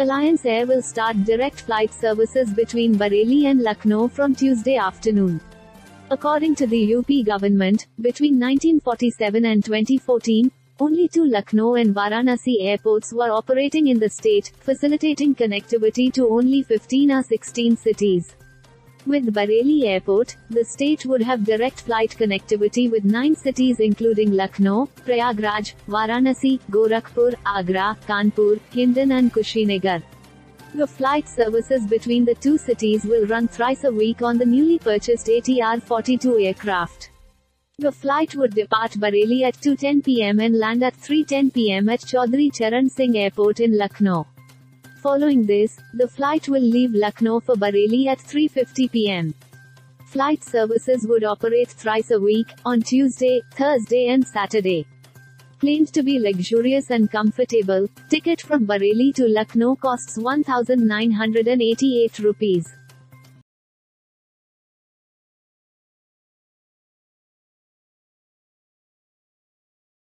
Alliance Air will start direct flight services between Bareilly and Lucknow from Tuesday afternoon. According to the UP government, between 1947 and 2014, only two Lucknow and Varanasi airports were operating in the state, facilitating connectivity to only 15 or 16 cities. With Bareilly Airport, the state would have direct flight connectivity with 9 cities including Lucknow, Prayagraj, Varanasi, Gorakhpur, Agra, Kanpur, Hindon and Kushinagar. The flight services between the two cities will run thrice a week on the newly purchased ATR-42 aircraft. The flight would depart Bareilly at 2:10 p.m. and land at 3:10 p.m. at Chaudhary Charan Singh Airport in Lucknow. Following this, the flight will leave Lucknow for Bareilly at 3:50 p.m. Flight services would operate thrice a week, on Tuesday, Thursday and Saturday. Claimed to be luxurious and comfortable, ticket from Bareilly to Lucknow costs 1,988 rupees.